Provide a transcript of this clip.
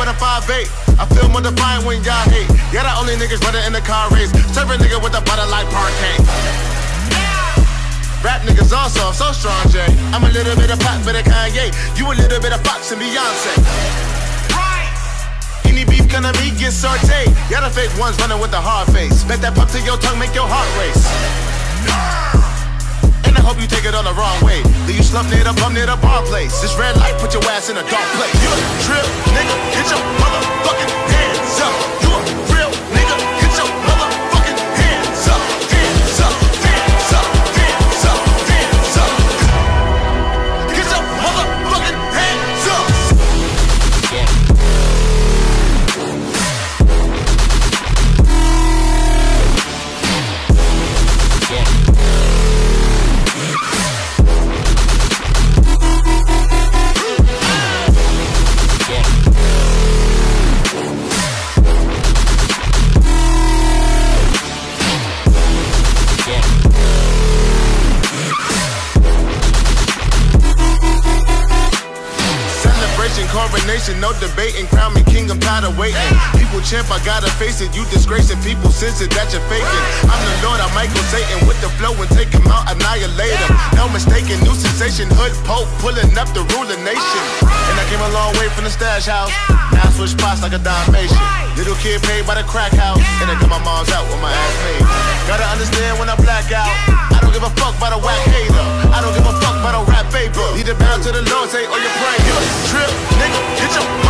but a 5'8". I feel more defiant when y'all hate. Yeah, the only niggas running in the car race. Serving nigga with a bottle like parquet. Rap niggas also, I'm so strong, Jay. I'm a little bit of pop, but a Kanye. You a little bit of Fox and Beyonce. Any beef gonna be get sauteed. Yeah, the fake ones running with a hard face. Bet that pop to your tongue, make your heart race. And I hope you take it all the wrong way. Do you slump near the bum near the bar place? This red light put your ass in a dark place. You a trip, nigga, get your motherfucking hands up. You a real nigga, get your motherfucking hands up. Hands up, hands up, hands up, hands up. Get your motherfucking hands up. Coronation, no debating, crown me king, I'm tired of waiting. People champ, I gotta face it, you disgracing. People sense it, that you're faking. I'm the Lord, I'm Michael Satan. With the flow and take him out, annihilate him. No mistaken, new sensation. Hood Pope, pulling up the ruling nation. And I came a long way from the stash house. Now I switch spots like a Dalmatian. Little kid paid by the crack house. And I got my mom's out with my ass paid. Gotta understand when I black out, I don't give a fuck about a whack hater. I don't give a fuck about a rap paper. Need to bow to the Lord, say all your prayer. Trip, nigga, get your